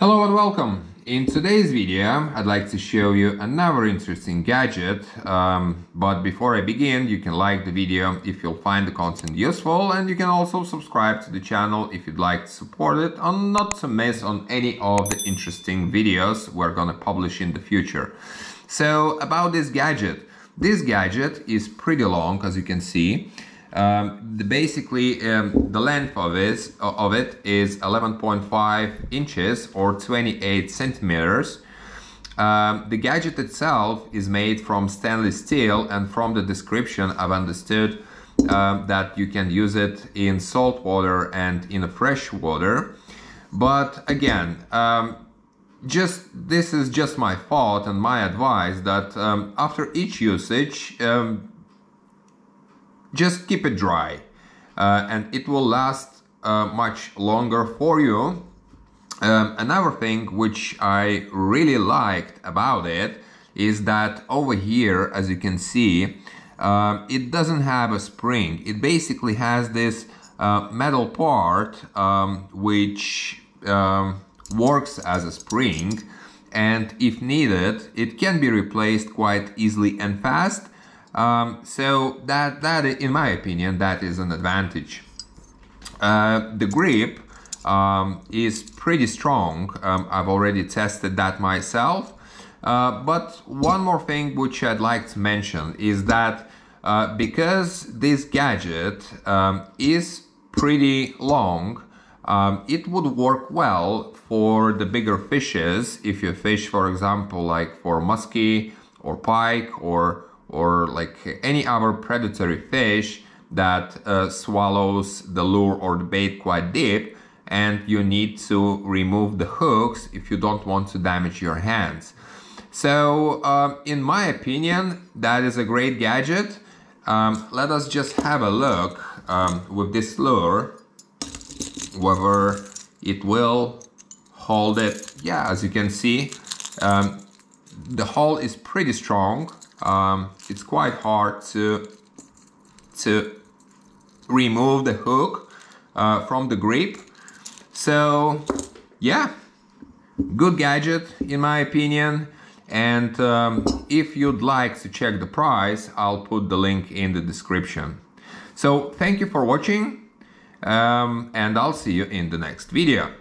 Hello and welcome! In today's video I'd like to show you another interesting gadget, but before I begin, you can like the video if you'll find the content useful, and you can also subscribe to the channel if you'd like to support it and not to miss on any of the interesting videos we're gonna publish in the future. So about this gadget is pretty long, as you can see. The length of it is 11.5 inches or 28 centimeters. The gadget itself is made from stainless steel, and from the description I've understood that you can use it in salt water and in fresh water. But again, this is just my thought and my advice that after each usage, just keep it dry, and it will last much longer for you. Another thing which I really liked about it is that over here, as you can see, it doesn't have a spring. It basically has this metal part which works as a spring, and if needed, it can be replaced quite easily and fast. So that in my opinion, that is an advantage. The grip is pretty strong. I've already tested that myself. But one more thing which I'd like to mention is that because this gadget is pretty long, it would work well for the bigger fishes. If you fish, for example, like for muskie or pike or like any other predatory fish that swallows the lure or the bait quite deep, and you need to remove the hooks if you don't want to damage your hands. So in my opinion, that is a great gadget. Let us just have a look with this lure, whether it will hold it. Yeah, as you can see, the hold is pretty strong. It's quite hard to remove the hook from the grip. So yeah, good gadget in my opinion. And if you'd like to check the price, I'll put the link in the description. So thank you for watching, and I'll see you in the next video.